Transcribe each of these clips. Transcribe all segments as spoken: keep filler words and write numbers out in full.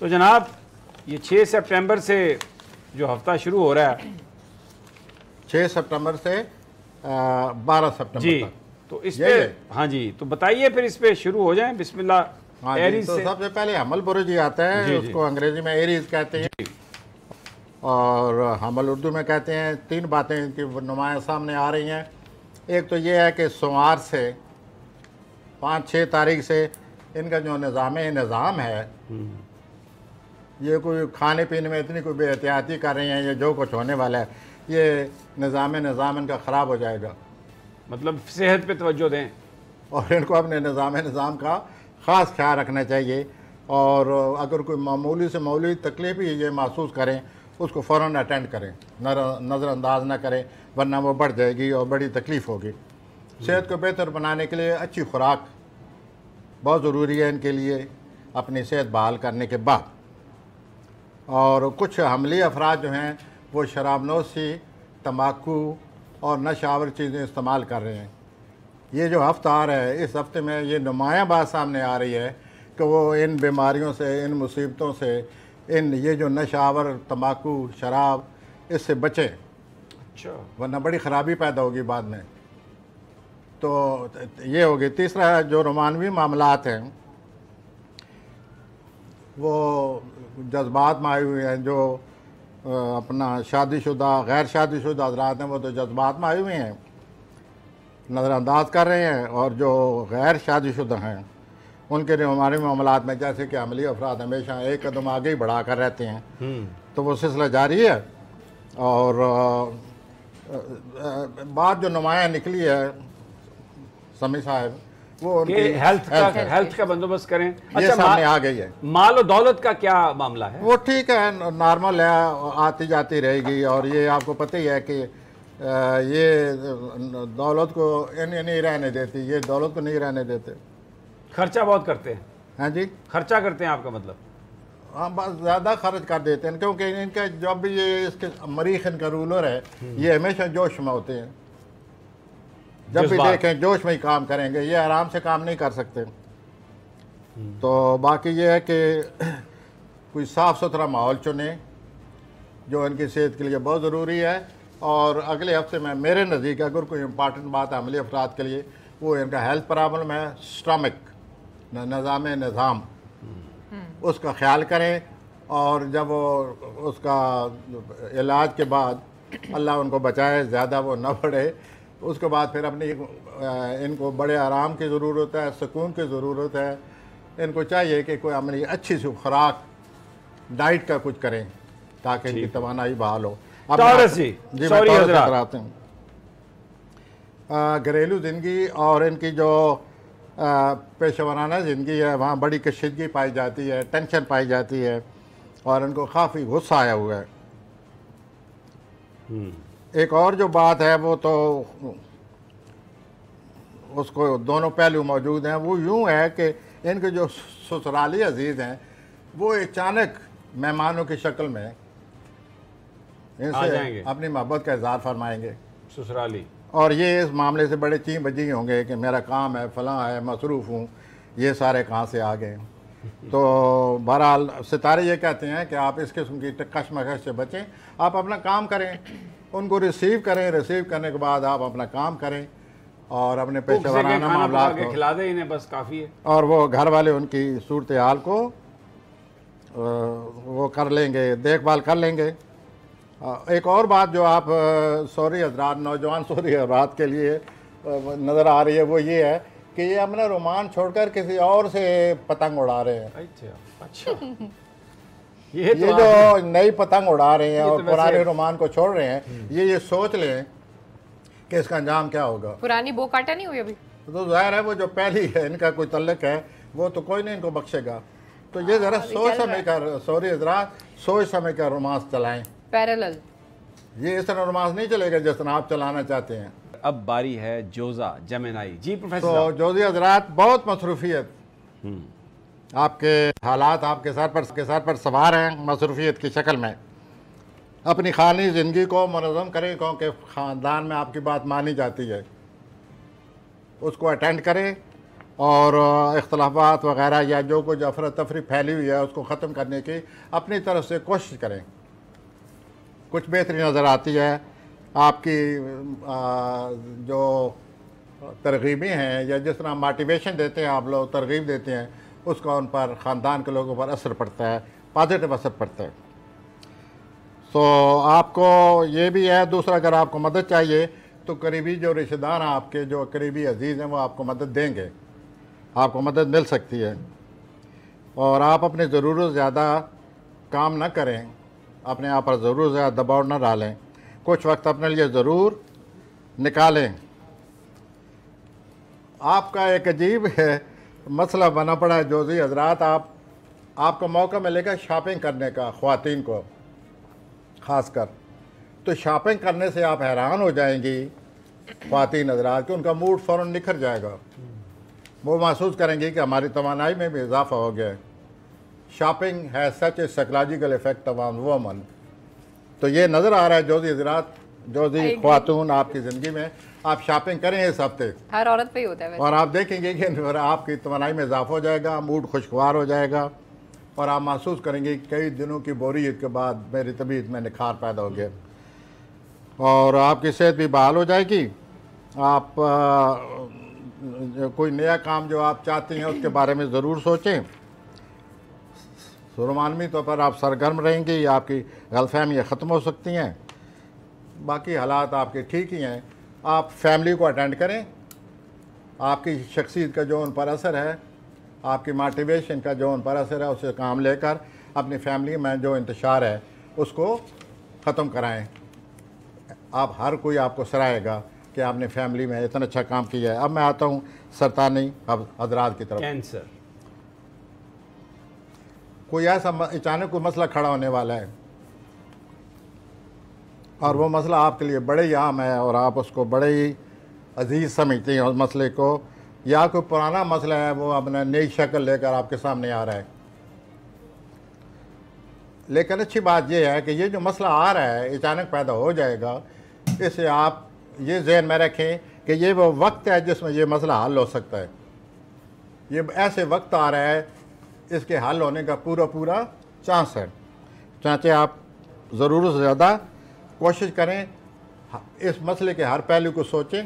तो जनाब ये छः सितंबर से जो हफ्ता शुरू हो रहा है छः सितंबर से बारह सितंबर जी तक। तो इस पे हाँ जी तो बताइए फिर इस पे शुरू हो जाए बिस्मिल्लाह। हाँ एरीज तो सबसे पहले हमल बुरुजी आता है जी, उसको जी। अंग्रेजी में एरीज कहते हैं और हमल उर्दू में कहते हैं। तीन बातें इनकी नुमाया सामने आ रही हैं। एक तो ये है कि सोमवार से पाँच छः तारीख से इनका जो निज़ाम निज़ाम है ये कोई खाने पीने में इतनी कोई बेहतियाती कर रही हैं, ये जो कुछ होने वाला है ये निज़ाम निज़ाम इनका ख़राब हो जाएगा। मतलब सेहत पे तवज्जो दें और इनको अपने निज़ाम निज़ाम का ख़ास ख्याल रखना चाहिए और अगर कोई मामूली से मामूली तकलीफ भी ये महसूस करें उसको फ़ौरन अटेंड करें, नज़रअंदाज ना करें वरना वो बढ़ जाएगी और बड़ी तकलीफ़ होगी। सेहत को बेहतर बनाने के लिए अच्छी खुराक बहुत ज़रूरी है इनके लिए अपनी सेहत बहाल करने के बाद। और कुछ हमली अफराद जो हैं वो शराबनोशी, तम्बाकू और नशावर चीज़ें इस्तेमाल कर रहे हैं। ये जो हफ्ता आ रहा है इस हफ्ते में ये नुमाया बात सामने आ रही है कि वो इन बीमारियों से, इन मुसीबतों से, इन ये जो नशावर तम्बाकू शराब इससे बचें। अच्छा, वरना बड़ी ख़राबी पैदा होगी बाद में। तो ये होगी। तीसरा जो रोमानवी मामलात हैं वो जज्बात में आए हुए हैं। जो अपना शादीशुदा गैर शादीशुदा हजरात हैं वो तो जज्बात में आए हुए हैं, नज़रअंदाज कर रहे हैं। और जो गैर शादीशुदा हैं उनके हमारे मामलात में जैसे कि अमली अफराद हमेशा एक कदम आगे ही बढ़ा कर रहते हैं तो वो सिलसिला जारी है। और बात जो नुमाया निकली है समी साहब वो उनकी हेल्थ का हेल्थ का बंदोबस्त करें। अच्छा, सामने आ गई है। माल और दौलत का क्या मामला है? वो ठीक है, नॉर्मल है, आती जाती रहेगी। और ये आपको पता ही है कि ये दौलत को इन्हें नहीं रहने देती, ये दौलत को नहीं रहने देते, खर्चा बहुत करते हैं। हाँ जी, खर्चा करते हैं आपका मतलब? हाँ, बस ज़्यादा खर्च कर देते हैं क्योंकि इनका जब भी ये इसके मरीख इनका रूलर है ये हमेशा जोश में होते हैं। जब भी देखें जोश में ही काम करेंगे, ये आराम से काम नहीं कर सकते। तो बाकी ये है कि कोई साफ़ सुथरा माहौल चुने जो इनकी सेहत के लिए बहुत ज़रूरी है। और अगले हफ्ते में मेरे नज़दीक अगर कोई इम्पॉर्टेंट बात है अमली अफराद के लिए वो इनका हेल्थ प्रॉब्लम है, स्टमक निज़ाम निज़ाम उसका ख्याल करें। और जब वो उसका इलाज के बाद अल्लाह उनको बचाए ज़्यादा वो ना बढ़े, उसके बाद फिर अपनी इनको बड़े आराम की ज़रूरत है, सुकून की ज़रूरत है। इनको चाहिए कि कोई अपनी अच्छी सी खुराक डाइट का कुछ करें ताकि इनकी तवानाई बहाल हो। कराते हैं घरेलू ज़िंदगी और इनकी जो पेशेवराना ज़िंदगी है वहाँ बड़ी कशीदगी पाई जाती है, टेंशन पाई जाती है और इनको काफ़ी गुस्सा आया हुआ है। एक और जो बात है वो तो उसको दोनों पहलू मौजूद हैं। वो यूँ है कि इनके जो ससुराली अजीज़ हैं वो अचानक मेहमानों की शक्ल में इनसे अपनी मोहब्बत का इजहार फरमाएंगे ससुराली, और ये इस मामले से बड़े चीं बजी होंगे कि मेरा काम है, फलां है, मसरूफ़ हूँ, ये सारे कहाँ से आ गए। तो बहरहाल सितारे ये कहते हैं कि आप इस किस्म की कशमकश से बचें, आप अपना काम करें, उनको रिसीव करें, रिसीव करने के बाद आप अपना काम करें और अपने पेशेवराना मामला को खिला दें, इन्हें बस काफ़ी है। और वो घर वाले उनकी सूरत हाल को वो कर लेंगे, देखभाल कर लेंगे। एक और बात जो आप सौरी हजरात, नौजवान सौरी हजरात के लिए नज़र आ रही है वो ये है कि ये अपना रोमान छोड़कर किसी और से पतंग उड़ा रहे हैं। अच्छा, अच्छा। ये, तो ये जो नई पतंग उड़ा रहे हैं और तो पुराने रोमान को छोड़ रहे हैं, ये ये सोच लें कि इसका अंजाम क्या होगा। पुरानी बो काटा नहीं हुई अभी तो ज़ाहिर है वो जो पहली है इनका कोई तल्लक है वो तो कोई नहीं इनको बख्शेगा। तो ये ज़रा सोच समय का सॉरी हजरात सोच समय का रोमांस चलाएं पैरेलल, ये इस तरह रोमांस नहीं चलेगा जिस तरह आप चलाना चाहते हैं। अब बारी है जोजा जेमिनाई जी प्रोफेसर। जोजी हजरात बहुत मसरूफियत, आपके हालात आपके सर पर के सर पर सवार हैं मसरूफियत की शक्ल में। अपनी खानी ज़िंदगी को मनज़म करें क्योंकि ख़ानदान में आपकी बात मानी जाती है, उसको अटेंड करें और इख्तलाफात वगैरह या जो कुछ अफरा तफरी फैली हुई है उसको ख़त्म करने की अपनी तरफ से कोशिश करें। कुछ बेहतरी नज़र आती है आपकी आ, जो तरगीबें हैं या जिस तरह मोटिवेशन देते हैं आप लोग, तरगीब देते हैं, उसका उन पर ख़ानदान के लोगों पर असर पड़ता है, पॉजिटिव असर पड़ता है। सो आपको ये भी है। दूसरा, अगर आपको मदद चाहिए तो करीबी जो रिश्तेदार हैं आपके, जो करीबी अजीज़ हैं, वो आपको मदद देंगे, आपको मदद मिल सकती है। और आप अपने ज़रूरत से ज़्यादा काम ना करें, अपने आप पर ज़रूर ज़्यादा दबाव ना डालें, कुछ वक्त अपने लिए ज़रूर निकालें। आपका एक अजीब है मसला बना पड़ा है जोजी हजरात, आप आपको मौका मिलेगा शॉपिंग करने का, ख़्वातीन को ख़ासकर। तो शॉपिंग करने से आप हैरान हो जाएंगी ख़्वातीन हजरात कि उनका मूड फ़ौरन निखर जाएगा, वो महसूस करेंगी कि हमारी तवानाई में भी इजाफा हो गया है। शॉपिंग है सच ए साइकोलॉजिकल इफेक्ट तमाम वुमन। तो ये नज़र आ रहा है जोजी हजरात, जोजी ख़्वातून आपकी ज़िंदगी में, आप शॉपिंग करें इस हफ्ते, हर औरत पे ही होता है, और आप देखेंगे कि आपकी तवानाई में इजाफा हो जाएगा, मूड खुशगवार हो जाएगा और आप महसूस करेंगे कई दिनों की बोरियत के बाद मेरी तबीयत में निखार पैदा हो गया और आपकी सेहत भी बहाल हो जाएगी। आप आ, कोई नया काम जो आप चाहती हैं उसके बारे में ज़रूर सोचें। रूमानवी तौर पर आप सरगर्म रहेंगी, आपकी गलतफहमियाँ ख़त्म हो सकती हैं, बाकी हालात आपके ठीक ही हैं। आप फैमिली को अटेंड करें, आपकी शख्सियत का जो उन पर असर है, आपकी मोटिवेशन का जो उन पर असर है, उससे काम लेकर अपनी फैमिली में जो इंतशार है उसको ख़त्म कराएं। आप हर कोई आपको सराहेगा कि आपने फैमिली में इतना अच्छा काम किया है। अब मैं आता हूँ सरतानी अब हजरात की तरफ। कैंसर, कोई ऐसा अचानक कोई मसला खड़ा होने वाला है और वो मसला आपके लिए बड़े ही आम है और आप उसको बड़े ही अजीज़ समझते हैं उस मसले को, या कोई पुराना मसला है वो अपना नई शक्ल लेकर आपके सामने आ रहा है। लेकिन अच्छी बात यह है कि ये जो मसला आ रहा है अचानक पैदा हो जाएगा, इसे आप ये जहन में रखें कि ये वो वक्त है जिसमें ये मसला हल हो सकता है। ये ऐसे वक्त आ रहा है, इसके हल होने का पूरा पूरा चांस है। चाहे आप ज़रूरत से ज़्यादा कोशिश करें, इस मसले के हर पहलू को सोचें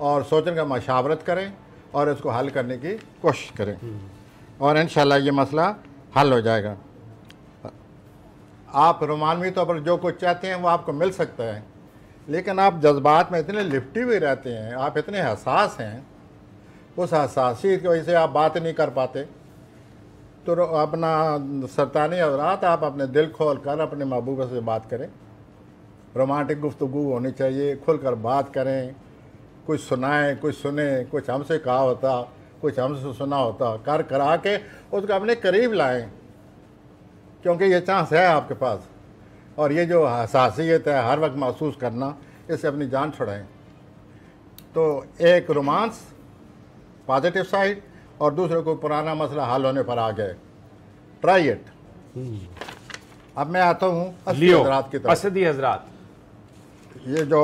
और सोचने का मशावरत करें और इसको हल करने की कोशिश करें और इंशाल्लाह ये मसला हल हो जाएगा। आप रोमानवी तौर पर जो कुछ चाहते हैं वो आपको मिल सकता है, लेकिन आप जज्बात में इतने लिपटे हुए रहते हैं, आप इतने हसास हैं, उस हसासियत की वजह से आप बात नहीं कर पाते। तो अपना सरतानी हजरात, आप अपने दिल खोल कर अपने महबूबा से बात करें, रोमांटिक गुफ्तगू होनी चाहिए, खुल कर बात करें, कुछ सुनाएं, कुछ सुने, कुछ हमसे कहा होता, कुछ हमसे सुना होता, कर करा के उसको अपने करीब लाएं, क्योंकि ये चांस है आपके पास। और ये जो हसासियत है हर वक्त महसूस करना, इससे अपनी जान छुड़ाएं। तो एक रोमांस पॉजिटिव साइड और दूसरे को पुराना मसला हल होने पर आ गए। Try it. अब मैं आता हूँ असदी हजरात की तरफ। असदी हजरात, ये जो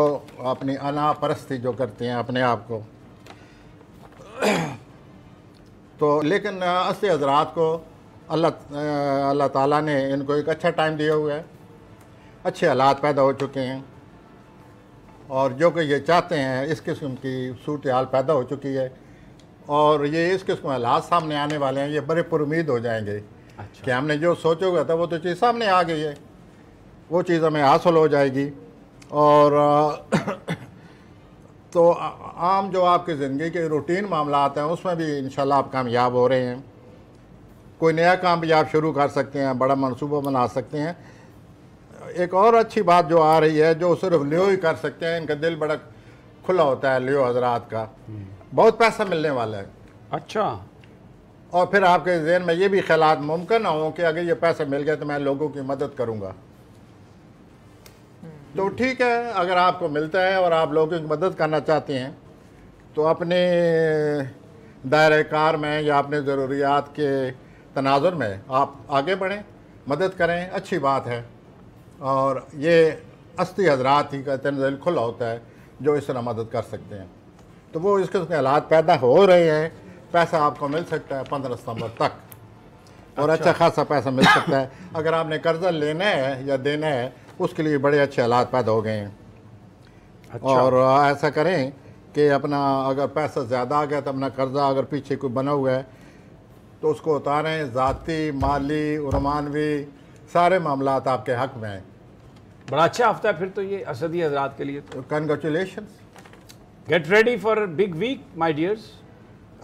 अपनी अना परस्ती जो करते हैं अपने आप को, तो लेकिन असदी हजरात को अल्लाह अल्लाह ताला ने इनको एक अच्छा टाइम दिया हुआ है, अच्छे हालात पैदा हो चुके हैं और जो कि ये चाहते हैं इस किस्म की सूरत हाल पैदा हो चुकी है और ये इस किस्म के हालात सामने आने वाले हैं। ये बड़े पुरुमीद हो जाएंगे। अच्छा। कि हमने जो सोचा हुआ था वो तो चीज़ सामने आ गई है, वो चीज़ हमें हासिल हो जाएगी। और तो आम जो आपकी ज़िंदगी के रूटीन मामला हैं उसमें भी इंशाल्लाह आप कामयाब हो रहे हैं। कोई नया काम भी आप शुरू कर सकते हैं, बड़ा मनसूबा बना सकते हैं। एक और अच्छी बात जो आ रही है, जो सिर्फ लियो ही कर सकते हैं, इनका दिल बड़ा खुला होता है लियो हजरात का, बहुत पैसा मिलने वाला है। अच्छा। और फिर आपके जहन में ये भी ख्यालात मुमकिन हों कि अगर ये पैसा मिल गया तो मैं लोगों की मदद करूँगा। तो ठीक है, अगर आपको मिलता है और आप लोगों की मदद करना चाहते हैं तो अपने दायरे कार में या अपने ज़रूरियात के तनाजुर में आप आगे बढ़ें, मदद करें, अच्छी बात है। और ये असली हजरात ही का तन दिल खुला होता है जो इस तरह मदद कर सकते हैं। तो वो इसके उसमें हालात पैदा हो रहे हैं, पैसा आपको मिल सकता है पंद्रह सितम्बर तक और अच्छा खासा पैसा मिल सकता है। अगर आपने कर्जा लेना है या देना है उसके लिए बड़े अच्छे हालात पैदा हो गए हैं। अच्छा। और ऐसा करें कि अपना अगर पैसा ज़्यादा आ गया तो अपना कर्जा अगर पीछे कोई बना हुआ है तो उसको उतारें। ज़ाती, माली, उरमानवी सारे मामला आपके हक़ में हैं। बड़ा अच्छा हफ्ता है फिर तो ये असदी हजरात के लिए। तो congratulations, get ready for big week my dears.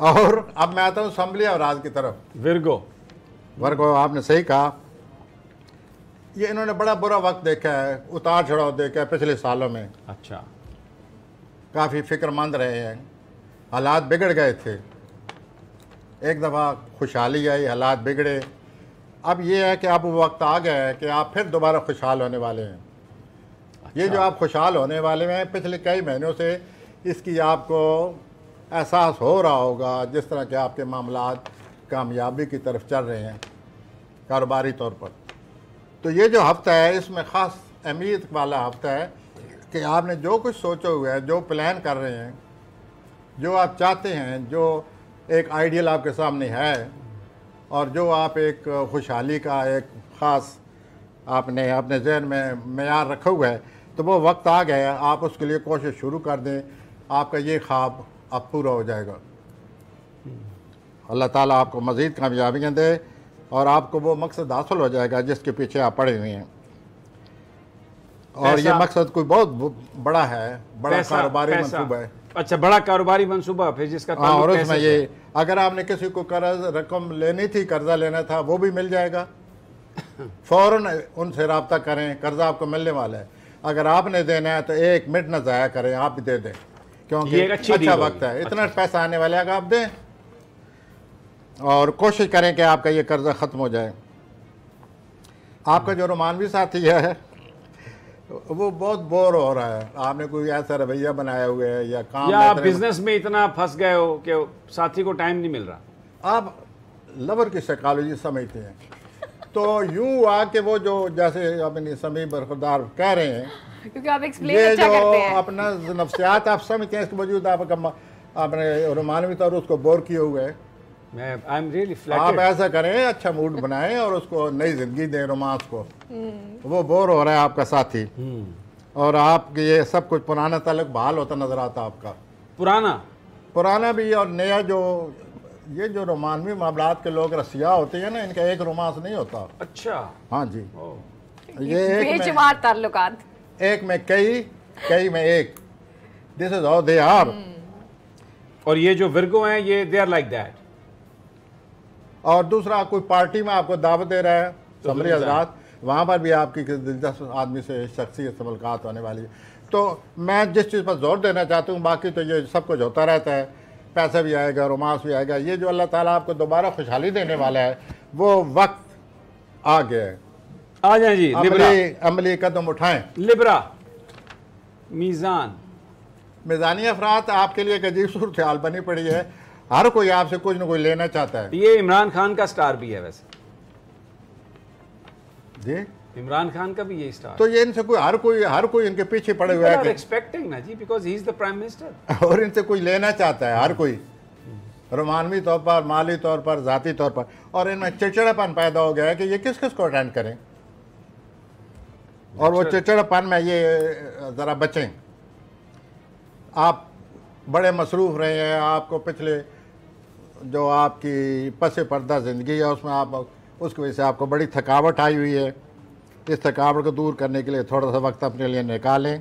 और अब मैं आता हूँ असम्बली और राज की तरफ। विरगो वर्गो आपने सही कहा, ये इन्होंने बड़ा बुरा वक्त देखा है, उतार चढ़ाव देखा है पिछले सालों में। अच्छा, काफ़ी फिक्रमंद रहे हैं, हालात बिगड़ गए थे। एक दफ़ा खुशहाली आई, हालात बिगड़े, अब ये है कि अब वो वक्त आ गया है कि आप फिर दोबारा खुशहाल होने वाले हैं। अच्छा। ये जो आप खुशहाल होने वाले हैं पिछले कई महीनों से इसकी आपको एहसास हो रहा होगा, जिस तरह के आपके मामला कामयाबी की तरफ चल रहे हैं कारोबारी तौर पर। तो ये जो हफ्ता है इसमें ख़ास अहमियत वाला हफ्ता है कि आपने जो कुछ सोचा हुआ है, जो प्लान कर रहे हैं, जो आप चाहते हैं, जो एक आइडियल आपके सामने है और जो आप एक खुशहाली का एक ख़ास आपने अपने जहन में मेयार रखा हुआ है, तो वो वक्त आ गया है, आप उसके लिए कोशिश शुरू कर दें, आपका ये ख्वाब अब पूरा हो जाएगा। अल्लाह ताला आपको मज़ीद कामयाबियाँ दे और आपको वो मकसद हासिल हो जाएगा जिसके पीछे आप पड़े हुए हैं। और ये मकसद कोई बहुत बड़ा है, बड़ा कारोबारी मनसूबा है। अच्छा, बड़ा कारोबारी मनसूबा फिर जिसका हाँ, और उसमें ये अगर आपने किसी को कर्ज रकम लेनी थी, कर्जा लेना था, वो भी मिल जाएगा। फ़ौरन उनसे रब्ता करें, कर्जा आपको मिलने वाला है। अगर आपने देना है तो एक मिनट न ज़ाया करें, आप भी दे दें, क्योंकि अच्छा वक्त है, इतना पैसा आने वाला है, अगर आप दें और कोशिश करें कि आपका ये कर्जा ख़त्म हो जाए। आपका जो रोमानवी साथी है वो बहुत बोर हो रहा है, आपने कोई ऐसा रवैया बनाया हुआ है या काम या बिजनेस में इतना फंस गए हो कि साथी को टाइम नहीं मिल रहा। आप लवर की साइकोलॉजी समझते हैं तो यूँ आके वो जो जैसे अपनी समी बरखुदार कह रहे हैं, क्योंकि आप एक्सप्लेन ये अच्छा जो करते हैं। अपना नफ्सियात आप समझते हैं, इसके बावजूद आपका आपने रोमानवी तौर उसको बोर किए हुए है। मैं आई एम रियली फ्लैटर्ड। आप ऐसा करें, अच्छा मूड बनाएं और उसको नई जिंदगी दें, रोमांस को। वो बोर हो रहा है आपका साथी और आप ये सब कुछ पुराना ताल्लुक बहाल होता नजर आता है आपका। पुराना पुराना भी और नया जो ये जो रोमानवी मामलात के लोग रसिया होते हैं ना, इनका एक रोमांस नहीं होता। अच्छा, हाँ जी, ये बेजुबान ताल्लुकात, एक में कई, कई में एक। This is how they are. और ये जो विरगो हैं ये दे आर लाइक दैट। और दूसरा कोई पार्टी में आपको दावत दे रहा है समरी हजरात, वहाँ पर भी आपकी किसी दिलचस्प आदमी से शख्सियत से मुलाकात होने वाली है। तो मैं जिस चीज़ पर जोर देना चाहता हूँ, बाकी तो ये सब कुछ होता रहता है, पैसा भी आएगा, रोमांस भी आएगा। ये जो अल्लाह ताला आपको दोबारा खुशहाली देने वाला है वो वक्त आ गया है। आ जाए जी, अमली, अमली कदम उठाएँ। लिब्रा मीज़ान, मिज़ानी अफराद आपके लिए एक अजीब सूरत हाल बनी पड़ी है। हर कोई आपसे कुछ ना कुछ लेना चाहता है। ये इमरान खान का स्टार भी है वैसे जी, इमरान खान का भी ये स्टार। तो ये इनसे कोई हर कोई हर कोई इनके पीछे पड़े हुए हैं, एक्सपेक्टिंग ना जी, because he is the prime minister. और इनसे कोई लेना चाहता है हर कोई, रोमानवी तौर पर, माली तौर पर, जाती तौर पर। और इनमें चिड़चिड़ापन पैदा हो गया है कि ये किस किस को अटेंड करें, और वो चिड़चिड़ापन में ये ज़रा बचें। आप बड़े मसरूफ़ रहे हैं, आपको पिछले जो आपकी पसे पर्दा ज़िंदगी है उसमें आप उसकी वजह से आपको बड़ी थकावट आई हुई है। इस थकावट को दूर करने के लिए थोड़ा सा वक्त अपने लिए निकालें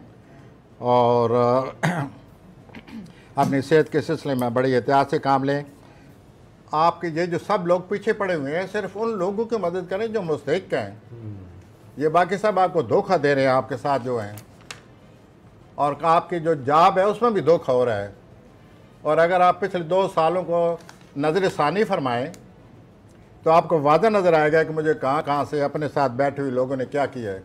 और अपनी सेहत के सिलसिले में बड़ी एहतियात से काम लें। आपके ये जो सब लोग पीछे पड़े हुए हैं, सिर्फ उन लोगों की मदद करें जो मुस्तहिक के हैं। ये बाकी सब आपको धोखा दे रहे हैं, आपके साथ जो हैं, और आपकी जो जॉब है उसमें भी धोखा हो रहा है। और अगर आप पिछले दो सालों को नज़र सानी फरमाएं तो आपको वादा नज़र आएगा कि मुझे कहाँ कहाँ से अपने साथ बैठे हुए लोगों ने क्या किया है।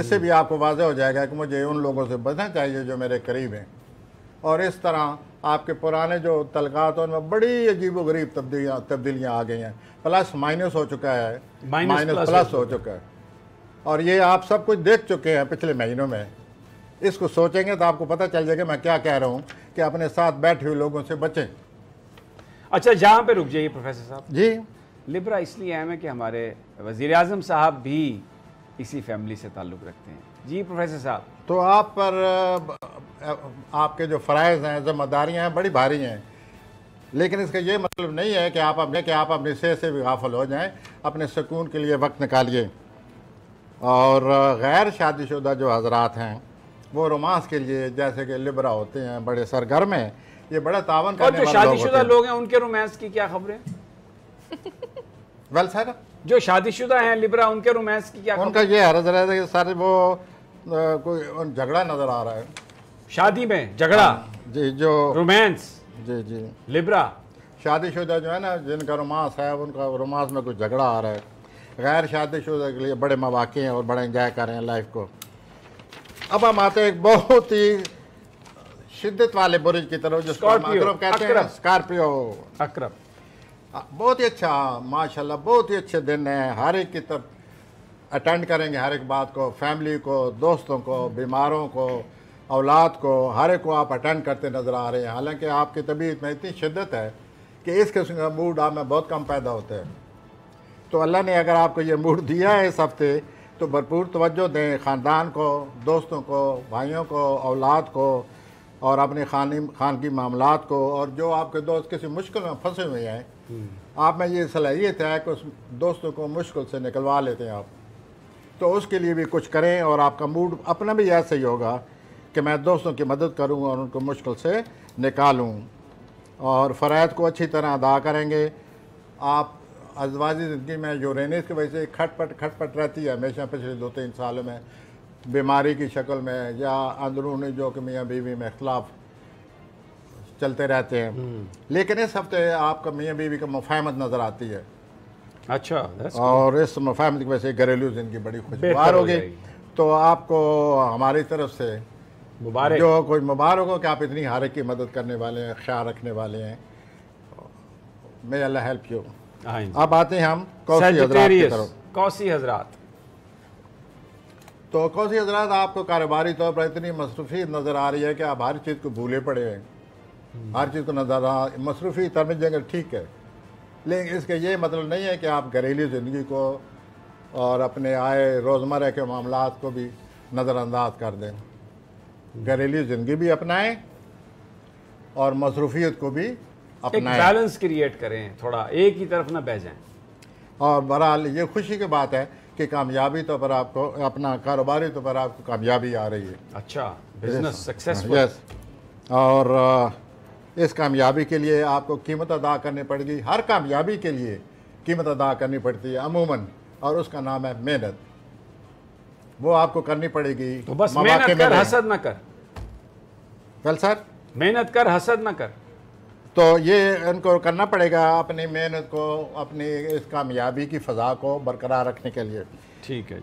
इससे भी आपको वादा हो जाएगा कि मुझे उन लोगों से बचना चाहिए जो मेरे करीब हैं। और इस तरह आपके पुराने जो तलकात हैं उनमें बड़ी अजीब गरीब तब्दीलियाँ तब्दीलियाँ आ गई हैं। प्लस माइनस हो चुका है, माइनस प्लस हो चुका है, और ये आप सब कुछ देख चुके हैं पिछले महीनों में। इसको सोचेंगे तो आपको पता चल जाएगा मैं क्या कह रहा हूँ कि अपने साथ बैठे हुए लोगों से बचें। अच्छा, यहाँ पे रुक जाइए प्रोफेसर साहब जी। लिब्रा इसलिए अहम है कि हमारे वज़ीर आज़म साहब भी इसी फैमिली से ताल्लुक़ रखते हैं। जी प्रोफेसर साहब, तो आप पर आपके जो फ़राइज़ हैं, ज़िम्मेदारियाँ हैं, बड़ी भारी हैं, लेकिन इसका ये मतलब नहीं है कि आप अपने कि आप अपनी सेहत से भी गाफिल हो जाएं। अपने सुकून के लिए वक्त निकालिए। और गैर शादीशुदा जो हजरात हैं वो रोमांस के लिए, जैसे कि लिब्रा होते हैं, बड़े सरगर्म हैं, ये बड़ा तावन करने वाले लोग हैं। और जो शादीशुदा लोग हैं उनके रोमांस की क्या खबरें? वेल सर, जो शादीशुदा हैं लिब्रा, उनके रोमांस की क्या? उनका ये हरज रहता है कि सर वो कोई झगड़ा नज़र आ रहा है शादी में, झगड़ा जी, जो रोमांस जी जी लिब्रा शादीशुदा जो है ना, जिनका रोमांस है उनका रोमांस में कुछ झगड़ा आ रहा है। गैर शादीशुदा के लिए बड़े मौके हैं और बड़ा इंजॉय कर रहे हैं लाइफ को। अब हम आते हैं एक बहुत ही शिद्दत वाले बुर्ज की तरफ, जिसको अकरब कहते हैं, स्कॉर्पियो अकरब। बहुत ही अच्छा, माशाल्लाह, बहुत ही अच्छे दिन हैं। हर एक की तरफ अटेंड करेंगे, हर एक बात को, फैमिली को, दोस्तों को, बीमारों को, औलाद को, हर एक को आप अटेंड करते नज़र आ रहे हैं। हालांकि आपकी तबीयत में इतनी शिद्दत है कि इस किस्म का मूड आप में बहुत कम पैदा होते हैं। तो अल्लाह ने अगर आपको ये मूड दिया है इस हफ्ते, तो भरपूर तवज्जो दें ख़ानदान को, दोस्तों को, भाइयों को, औलाद को, और अपने खानी खानगी मामलात को। और जो आपके दोस्त किसी मुश्किल में फंसे हुए हैं, आप में ये सलाहियत है कि उस दोस्तों को मुश्किल से निकलवा लेते हैं आप, तो उसके लिए भी कुछ करें। और आपका मूड अपना भी ऐसा ही होगा कि मैं दोस्तों की मदद करूं और उनको मुश्किल से निकालूं। और फ़राइज़ को अच्छी तरह अदा करेंगे। आप अज़वाजी ज़िंदगी में यूरेनस की वजह से खटपट खटपट रहती है हमेशा, पिछले दो तीन सालों में बीमारी की शक्ल में, या अंदरूनी जो कि मियाँ बीवी में इख्तलाफ चलते रहते हैं। लेकिन इस हफ्ते आपका मियाँ बीवी का मुफाहमत नज़र आती है। अच्छा, और इस मुफाहमत की वजह से घरेलू ज़िंदगी बड़ी खुशगवार होगी। तो आपको हमारी तरफ से मुबारक, जो कोई मुबारक हो कि आप इतनी हर एक की मदद करने वाले हैं, ख्याल रखने वाले हैं। May Allah help you. अब आते हैं हम कौसी हजरात की तरफ। कौसी हजरात, तो कौसी हजरात आपको कारोबारी तौर पर इतनी मसरूफी नज़र आ रही है कि आप हर चीज़ को भूले पड़े हैं, हर चीज़ को नजर आ मसरूफी तरह जगह ठीक है, लेकिन इसका ये मतलब नहीं है कि आप घरेलू ज़िंदगी को और अपने आए रोज़मर्रा के मामला को भी नज़रअंदाज कर दें। घरेलू ज़िंदगी भी अपनाएं और मसरूफियत को भी अपनाएं। एक बैलेंस क्रिएट करें, थोड़ा एक ही तरफ ना बह जाएं। और बहरहाल ये खुशी की बात है कि कामयाबी तो पर आपको अपना कारोबारी तो पर आपको कामयाबी आ रही है। अच्छा, बिजनेस सक्सेसफुल। यस, और इस कामयाबी के लिए आपको कीमत अदा करनी पड़ेगी। हर कामयाबी के लिए कीमत अदा करनी पड़ती है अमूमन, और उसका नाम है मेहनत। वो आपको करनी पड़ेगी। तो बस मेहनत कर, हसद ना कर। वेल सर, मेहनत कर, हसद ना कर। तो ये इनको करना पड़ेगा, अपनी मेहनत को, अपनी इस कामयाबी की फ़ज़ा को बरकरार रखने के लिए। ठीक है।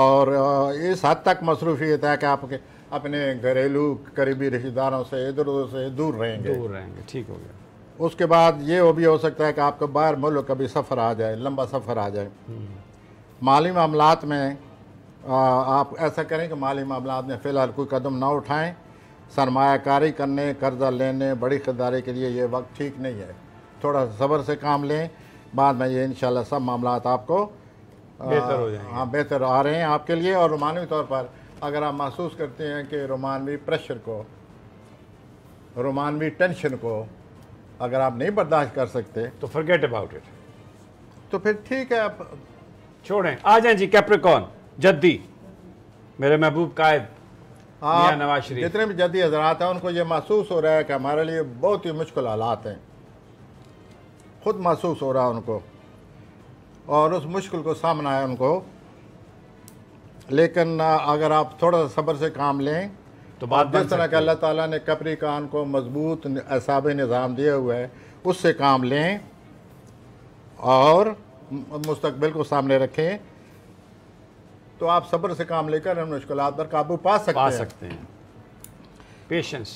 और इस हद तक मसरूफियत है कि आप अपने घरेलू करीबी रिश्तेदारों से, इधर उधर से दूर रहेंगे दूर रहेंगे ठीक हो गया। उसके बाद ये वो भी हो सकता है कि आपको बाहर मुल्क का भी सफ़र आ जाए, लंबा सफ़र आ जाए। माली मामलात में आ, आप ऐसा करें कि माली मामला में फ़िलहाल कोई कदम ना उठाएं। सरमायाकारी करने, कर्जा लेने, बड़ी खरीदारी के लिए ये वक्त ठीक नहीं है। थोड़ा सब्र से काम लें, बाद में ये इंशाल्लाह सब मामला आपको बेहतर हो जाएंगे। हाँ, बेहतर आ रहे हैं आपके लिए। और रूमानी तौर पर अगर आप महसूस करते हैं कि रूमानवी प्रेशर को, रूमानवी टेंशन को अगर आप नहीं बर्दाश्त कर सकते, तो फॉरगेट अबाउट इट। तो फिर ठीक है, आप छोड़ें। आ जाएँ जी कैप्रिकॉर्न, जद्दी, मेरे महबूब कायद मियां नवाज शरीफ। जितने भी जद्दी हजरात हैं उनको ये महसूस हो रहा है कि हमारे लिए बहुत ही मुश्किल हालात हैं, खुद महसूस हो रहा है उनको, और उस मुश्किल को सामना है उनको। लेकिन अगर आप थोड़ा सब्र से काम लें तो बात, जिस तरह के अल्लाह ताला ने कैप्रिकॉर्न को मजबूत असाब निज़ाम दिया हुआ है, उससे काम लें और मुस्तकबिल को सामने रखें। तो आप सब्र से काम लेकर हम मुश्किलात पर काबू पा सकते पा हैं। सकते हैं पेशेंस।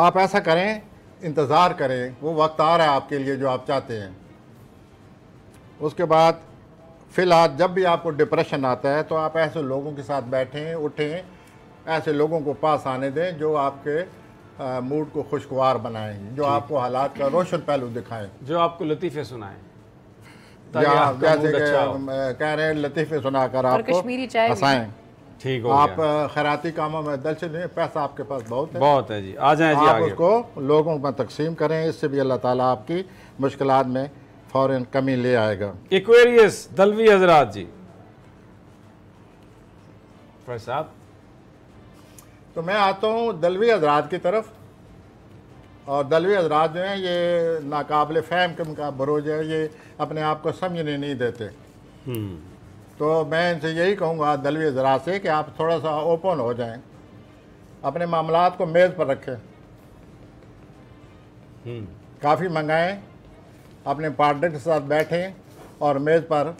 आप ऐसा करें, इंतज़ार करें, वो वक्त आ रहा है आपके लिए जो आप चाहते हैं। उसके बाद फ़िलहाल जब भी आपको डिप्रेशन आता है, तो आप ऐसे लोगों के साथ बैठें उठें, ऐसे लोगों को पास आने दें जो आपके मूड को खुशगवार बनाएं, जो आपको हालात का रोशन पहलू दिखाएं, जो आपको लतीफ़े सुनाएं। जैसे कह रहे हैं लतीफ़े सुना कर आपको हंसाएं। ठीक हो आप खैराती कामों में दलचस्पी नहीं, पैसा आपके पास बहुत है, बहुत है जी, आ जाएं जी, आप उसको लोगों में तकसीम करें, इससे भी अल्लाह ताला आपकी मुश्किलात में फौरन कमी ले आएगा। एक्वेरियस दलवी हजरात जी, फर साहब तो मैं आता हूँ दलवी हजरात की तरफ, और दलवी हजरात जो हैं ये नाकाबिल फहम के मुकाबले बरोज है, ये अपने आप को समझने नहीं देते। तो मैं इनसे यही कहूँगा दलवी हजरात से कि आप थोड़ा सा ओपन हो जाएं, अपने मामलात को मेज़ पर रखें, काफ़ी मंगाएं, अपने पार्टनर के साथ बैठें और मेज़ पर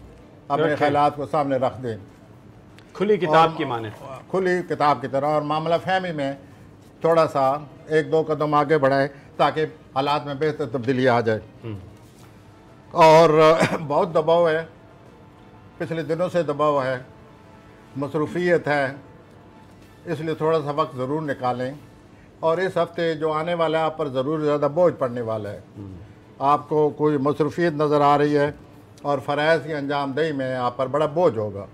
अपने ख्यालात को सामने रख दें, खुली किताब की माने, खुली किताब की तरह, और मामला फहमी में थोड़ा सा एक दो कदम आगे बढ़ाएं ताकि हालात में बेहतर तब्दीली आ जाए। और बहुत दबाव है, पिछले दिनों से दबाव है, मसरूफियत है, इसलिए थोड़ा सा वक्त ज़रूर निकालें, और इस हफ्ते जो आने वाला है आप पर ज़रूर ज़्यादा बोझ पड़ने वाला है, आपको कोई मसरूफियत नज़र आ रही है और फ़राइज़ की अंजामदही में आप पर बड़ा बोझ होगा।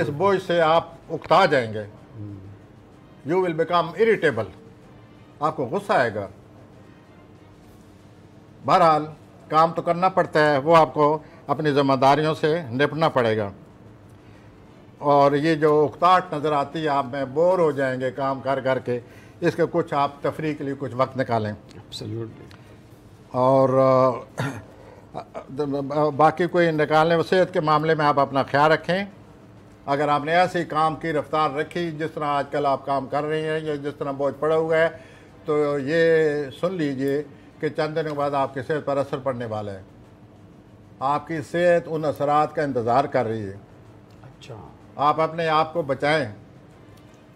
इस बोझ से आप उकता जाएंगे, यू विल बिकम इरिटेबल, आपको गुस्सा आएगा। बहरहाल काम तो करना पड़ता है, वो आपको अपनी जिम्मेदारियों से निपटना पड़ेगा, और ये जो उकताहट नज़र आती है आप में, बोर हो जाएंगे काम कर कर के, इसके कुछ आप तफरी के लिए कुछ वक्त निकालें। और बाकी कोई निकालने वसीयत के मामले में आप अपना ख्याल रखें। अगर आपने ऐसे काम की रफ्तार रखी जिस तरह आजकल आप काम कर रहे हैं या जिस तरह बोझ पड़ा हुआ है, तो ये सुन लीजिए कि चंद दिनों के बाद आपकी सेहत पर असर पड़ने वाला है, आपकी सेहत उन असरात का इंतज़ार कर रही है। अच्छा, आप अपने आप को बचाएं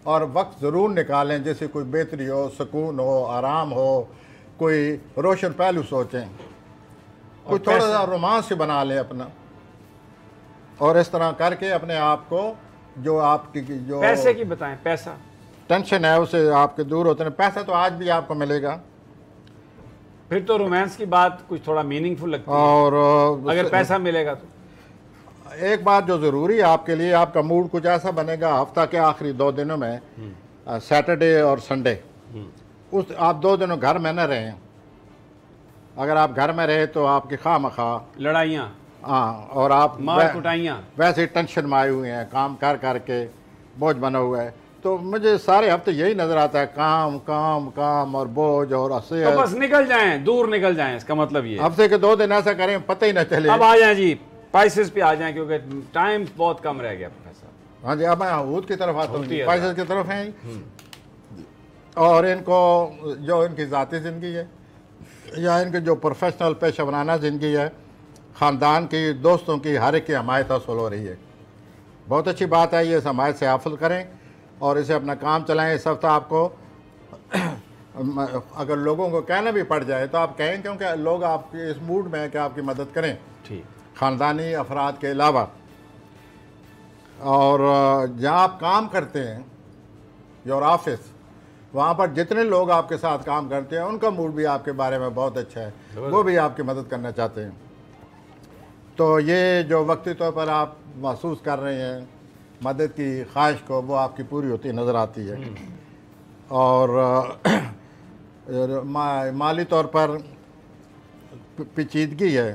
और वक्त ज़रूर निकालें जैसे कोई बेहतरी हो, सुकून हो, आराम हो, कोई रोशन पहलू सोचें, कोई थोड़ा सा रोमांस बना लें अपना, और इस तरह करके अपने आप को जो आपकी जो पैसे की बताएं, पैसा टेंशन है उसे आपके दूर होते हैं। पैसा तो आज भी आपको मिलेगा, फिर तो रोमांस की बात कुछ थोड़ा मीनिंगफुल लगती है, और अगर पैसा मिलेगा तो एक बात जो ज़रूरी है आपके लिए, आपका मूड कुछ ऐसा बनेगा हफ्ता के आखिरी दो दिनों में, सैटरडे और संडे, उस आप दो दिनों घर में न रहें। अगर आप घर में रहे तो आपकी खामखा लड़ाइयाँ, हाँ, और आप मार कुटाइयाँ, वैसे टेंशन में आए हुए हैं, काम कर कर के बोझ बना हुआ है। तो मुझे सारे हफ्ते यही नज़र आता है, काम काम काम और बोझ और असर, तो बस निकल जाएं, दूर निकल जाएं। इसका मतलब ये हफ्ते के दो दिन ऐसा करें पता ही ना चले। अब आ जाएं जी, पाइसेस पे आ जाएं क्योंकि टाइम बहुत कम रह गया साहब। हाँ जी, अब मैं हूद की तरफ आता हूँ, पाइसेस की तरफ हैं, और इनको जो इनकी ज़ाती ज़िंदगी है या इनकी जो प्रोफेशनल पेशेवराना ज़िंदगी है, ख़ानदान की, दोस्तों की, हर एक की हमायत हासिल हो रही है। बहुत अच्छी बात है, ये इस हमायत से हासिल करें और इसे अपना काम चलाएं। इस हफ्ता आपको अगर लोगों को कहना भी पड़ जाए तो आप कहें, क्योंकि लोग आपके इस मूड में हैं कि आपकी मदद करें, ठीक, ख़ानदानी अफराद के अलावा। और जहाँ आप काम करते हैं, योर ऑफिस, वहाँ पर जितने लोग आपके साथ काम करते हैं उनका मूड भी आपके बारे में बहुत अच्छा है, वो भी आपकी मदद करना चाहते हैं। तो ये जो वक्ती तौर पर आप महसूस कर रहे हैं मदद की ख्वाहिश को, वो आपकी पूरी होती नज़र आती है। और मा, माली तौर पर पेचीदगी है,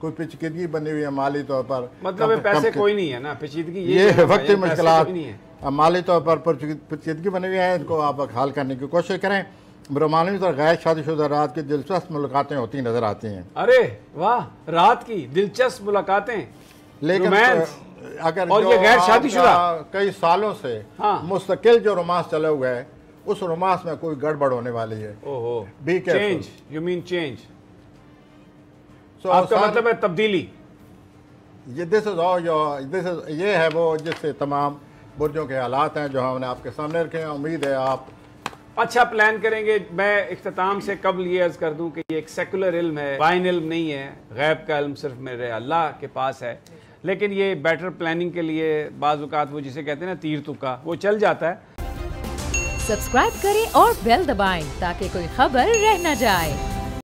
कोई पेचीदगी बनी हुई है माली तौर पर, मतलब पैसे कोई नहीं है ना, पेचीदगी ये, ये वक्ती मुश्किल माली तौर पर पेचीदगी बनी हुई है, इनको आप हल करने की कोशिश करें। ब्रह्मानवी और गैर शादीशुदा रात की दिलचस्प मुलाकातें होती नजर आती हैं। अरे वाह, रात की दिलचस्प मुलाकातें, लेकिन तो अगर और ये गैर शादीशुदा कई सालों से, हाँ, मुस्तकिल जो रोमांस चले हुए है उस रोमांस में कोई गड़बड़ होने वाली है। ओहो, be change, you mean change, so आपका मतलब है तब्दीली। ये this is all your, this is, ये है वो जिससे तमाम बुर्जों के हालात हैं जो हमने आपके सामने रखे हैं। उम्मीद है आप अच्छा प्लान करेंगे। मैं इख्तिताम से कबल ये अर्ज़ कर दूं कि ये एक सेकुलर इल्म है, बाइन इल्म नहीं है, गैब का इल्म सिर्फ मेरे अल्लाह के पास है। लेकिन ये बेटर प्लानिंग के लिए बाज़ औक़ात वो जिसे कहते हैं ना तीर तुक्का, वो चल जाता है। सब्सक्राइब करें और बेल दबाएं ताकि कोई खबर रह न जाए।